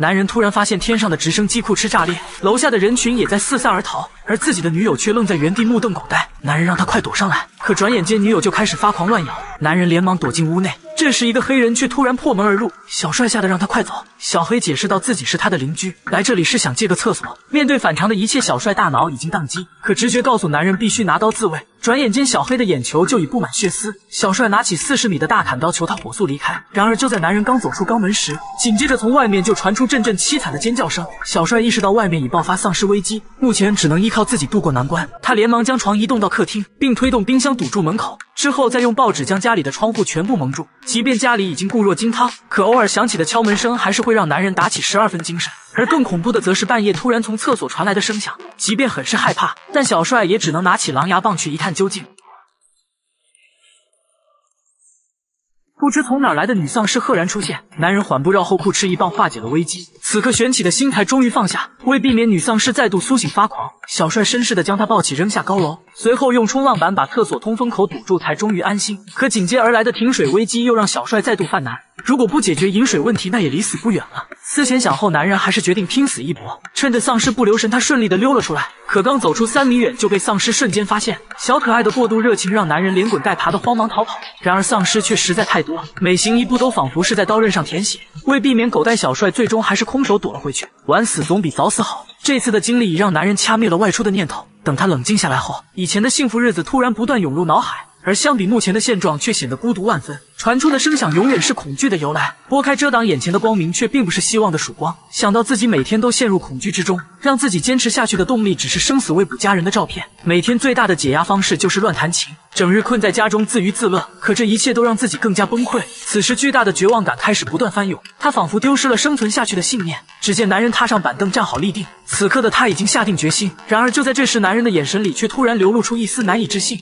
男人突然发现天上的直升机库吃炸裂，楼下的人群也在四散而逃，而自己的女友却愣在原地目瞪口呆。男人让她快躲上来，可转眼间女友就开始发狂乱咬，男人连忙躲进屋内。这时一个黑人却突然破门而入，小帅吓得让他快走。小黑解释到自己是他的邻居，来这里是想借个厕所。面对反常的一切，小帅大脑已经宕机，可直觉告诉男人必须拿刀自卫。转眼间，小黑的眼球就已布满血丝。小帅拿起40米的大砍刀，求他火速离开。然而，就在男人刚走出肛门时，紧接着从外面就传出阵阵凄惨的尖叫声。小帅意识到外面已爆发丧尸危机，目前只能依靠自己渡过难关。他连忙将床移动到客厅，并推动冰箱堵住门口，之后再用报纸将家里的窗户全部蒙住。即便家里已经固若金汤，可偶尔响起的敲门声还是会让男人打起12分精神。而更恐怖的则是半夜突然从厕所传来的声响，即便很是害怕，但小帅也只能拿起狼牙棒去一探究竟。不知从哪来的女丧尸赫然出现，男人缓步绕后裤吃一棒化解了危机。此刻悬起的心态终于放下，为避免女丧尸再度苏醒发狂，小帅绅士地将她抱起扔下高楼，随后用冲浪板把厕所通风口堵住，才终于安心。可紧接而来的停水危机又让小帅再度犯难，如果不解决饮水问题，那也离死不远了。思前想后，男人还是决定拼死一搏。趁着丧尸不留神，他顺利地溜了出来，可刚走出3米远就被丧尸瞬间发现。小可爱的过度热情让男人连滚带爬的慌忙逃跑，然而丧尸却实在太多，每行一步都仿佛是在刀刃上舔血。为避免狗带，小帅最终还是空手躲了回去，晚死总比早死好。这次的经历已让男人掐灭了外出的念头，等他冷静下来后，以前的幸福日子突然不断涌入脑海，而相比目前的现状却显得孤独万分。传出的声响永远是恐惧的由来，拨开遮挡眼前的光明，却并不是希望的曙光。想到自己每天都陷入恐惧之中，让自己坚持下去的动力只是生死未卜家人的照片。每天最大的解压方式就是乱弹琴，整日困在家中自娱自乐，可这一切都让自己更加崩溃。此时巨大的绝望感开始不断翻涌，他仿佛丢失了生存下去的信念。只见男人踏上板凳站好立定，此刻的他已经下定决心。然而就在这时，男人的眼神里却突然流露出一丝难以置信。